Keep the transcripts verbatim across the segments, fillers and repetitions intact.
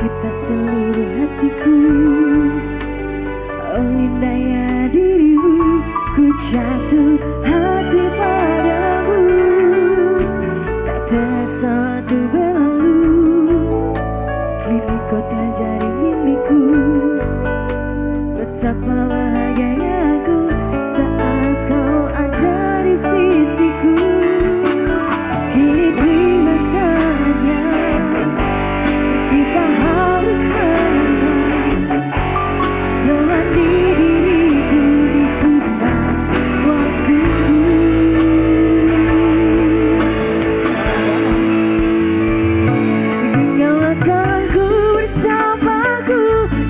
Sita seluruh hatiku, oh indahnya dirimu, ku jatuh hati padamu. Tak terasa waktu berlalu, kini kota jadi milikku. Betapa bahagianya aku saat kau ada di sisiku. Kini tiba saatnya kita harus melangkah, temani diriku di susah waktuku. Dengan datangku bersamaku,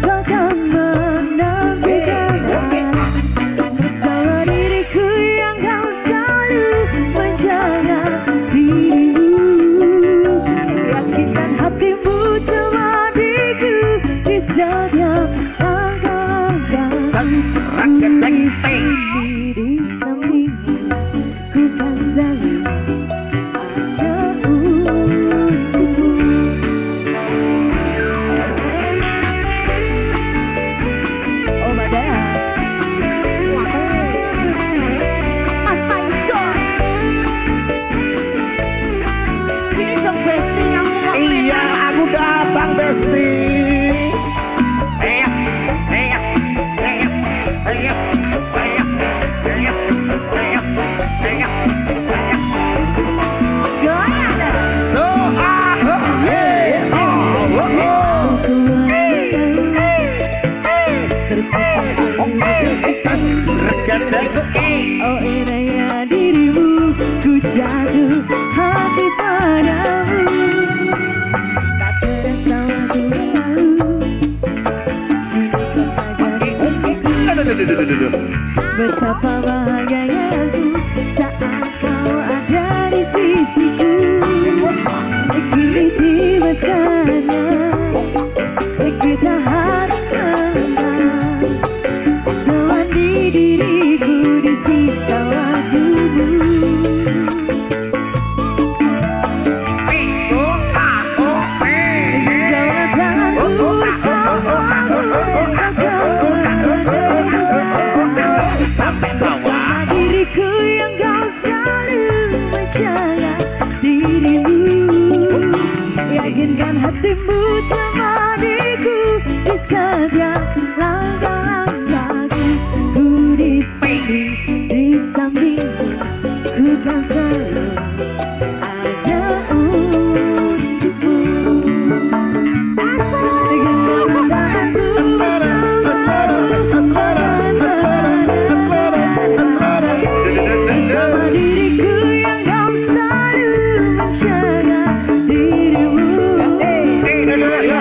kau kan menentukan bersama diriku yang kau selalu menjaga dirimu. Yakinkan hatimu, temaniku di setiap langkah-langkah. Ku sendiri di sampingmu, ku kan selalu ada untukmu. Oh my God. Mas Panjo, sini dong Besti, kamu mau Iya, aku datang Besti. goyang deh. So ah, hey, oh, oh, oh. Oh indahnya dirimu, ku jatuh hati padamu. Tak terasa waktu berlalu, kini kau ajari hatiku. Betapa bahagianya aku saat kau ada di sisiku. Kini tiba saatnya kita harus melangkah, temani diriku di sisa waktumu. Bersama diriku yang kau selalu menjaga dirimu. Yakinkan hatimu, temaniku di setiap langkah-langkahku. Ku di sini, di sampingmu, ku kan selalu ada untukmu. Dengan tanganku bersamamu, bersama diriku yang kau selalu menjaga dirimu. Yakinkan hatimu, temaniku di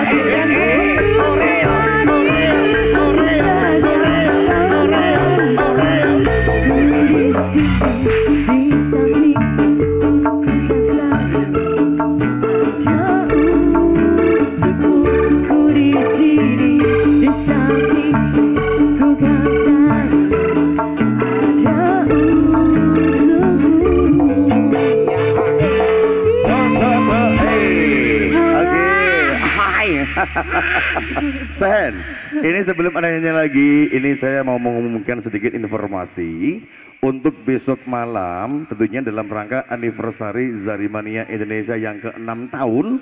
setiap langkahku. Ku di sini, di sampingmu, ku kan selalu ada untukmu. Ku di sini, di sampingmu, ku kan selalu ada untukmu. So so so, hey, oke, hai. Sen, ini sebelum ada nyanyi lagi, ini saya mau mengumumkan sedikit informasi untuk besok malam, tentunya dalam rangka anniversary Zarimania Indonesia yang ke enam tahun.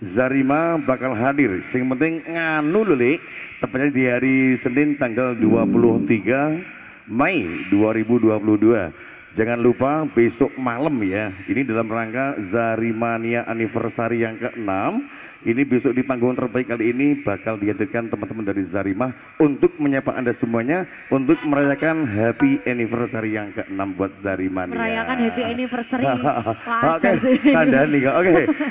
Zarimah bakal hadir, sing penting nganu lho Lek, tepatnya di hari Senin tanggal dua puluh tiga Mei dua ribu dua puluh dua. Jangan lupa besok malam ya. Ini dalam rangka Zarimania anniversary yang ke enam. Ini besok di panggung terbaik kali ini bakal dihadirkan teman-teman dari Zarimah untuk menyapa Anda semuanya untuk merayakan happy anniversary yang ke enam buat Zarimania. Merayakan happy anniversary. Oke, tanda nih. Oke.